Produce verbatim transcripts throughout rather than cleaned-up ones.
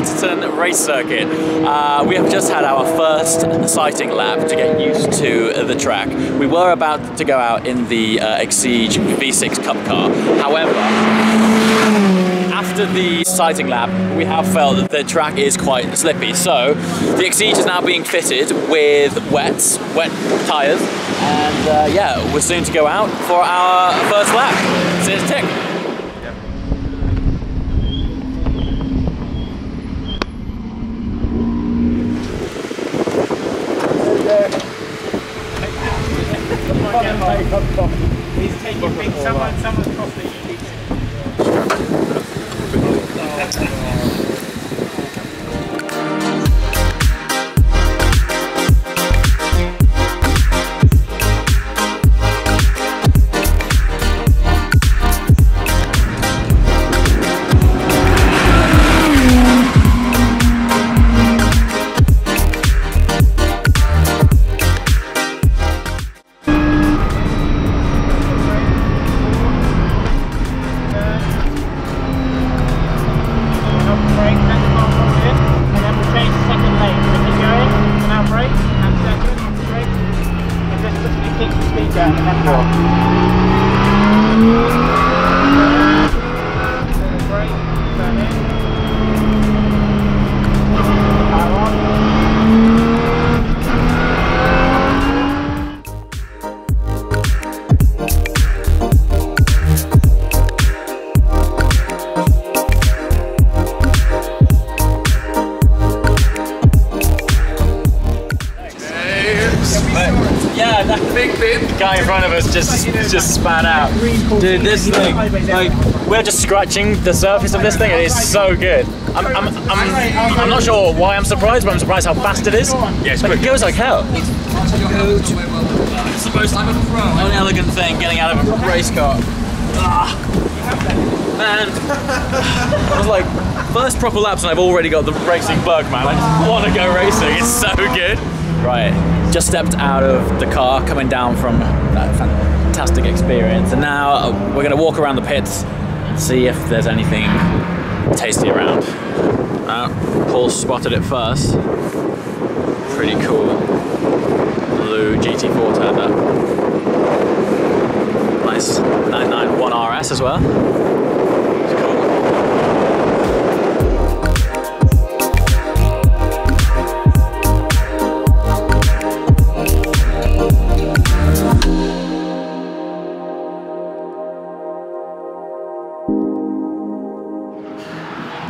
Snetterton race circuit. Uh, we have just had our first sighting lap to get used to the track. We were about to go out in the uh, Exige V six Cup car, however, after the sighting lap, we have felt that the track is quite slippy. So the Exige is now being fitted with wets, wet tyres, and uh, yeah, we're soon to go out for our first lap. See you, tick. He's taking big, someone, someone's crossing. Just, just span out. Dude, this thing, like, we're just scratching the surface of this thing, and it is so good. I'm, I'm, I'm, I'm, I'm not sure why I'm surprised, but I'm surprised how fast it is. Yeah, it's like, it goes like hell. It's the most unelegant thing getting out of a race car. Ah, man, I was like, first proper laps, and I've already got the racing bug, man. I just want to go racing. It's so good. Right, just stepped out of the car, coming down from that fantastic experience, and now we're going to walk around the pits and see if there's anything tasty around. Uh, Paul spotted it first. Pretty cool. Blue G T four turned up. Nice nine ninety-one R S as well.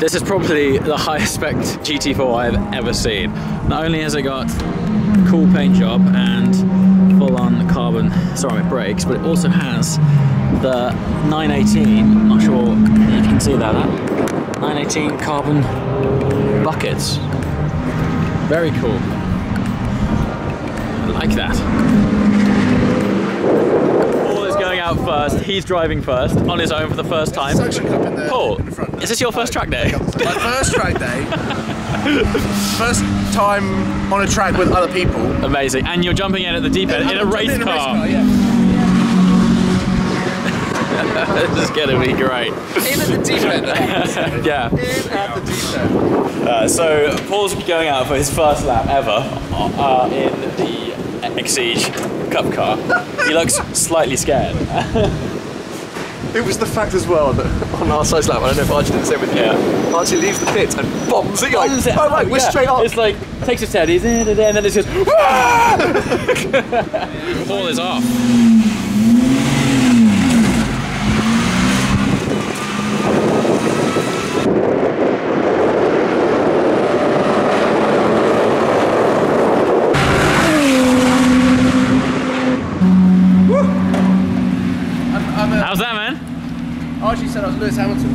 This is probably the highest spec G T four I've ever seen. Not only has it got a cool paint job and full-on carbon ceramic brakes, but it also has the nine eighteen, not sure if you can see that, nine eighteen carbon buckets. Very cool. I like that. Paul is going out first, he's driving first, on his own for the first time. Paul, is this your first track day? My first track day. First time on a track with other people. Amazing. And you're jumping in at the deep end in a race car. This is gonna be great. In at the deep end. Yeah. In at the deep end. Uh, so Paul's going out for his first lap ever uh, in the Exige Cup car. He looks slightly scared. It was the fact as well that on our size lap, I don't know if Archie did the same with you, yeah. Archie leaves the pit and bombs it, like, bombs it. Oh right, we're yeah. straight up. It's like, takes his teddies, and then it's just, Paul is off. How's that, man? Archie said I was Lewis Hamilton.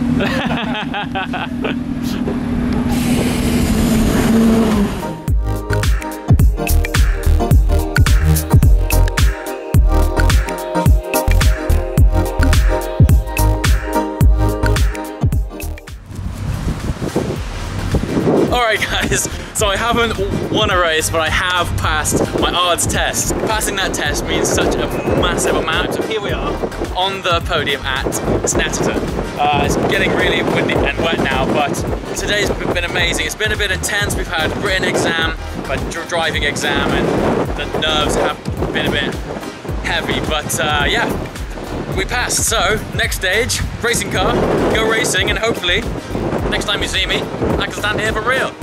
Alright guys, so I haven't won a race, but I have passed my A R D S test. Passing that test means such a massive amount, so here we are on the podium at Snetterton. Uh, it's getting really windy and wet now, but today's been amazing. It's been a bit intense. We've had written exam, but driving exam, and the nerves have been a bit heavy, but uh, yeah, we passed. So next stage, racing car, go racing, and hopefully next time you see me, I can stand here for real.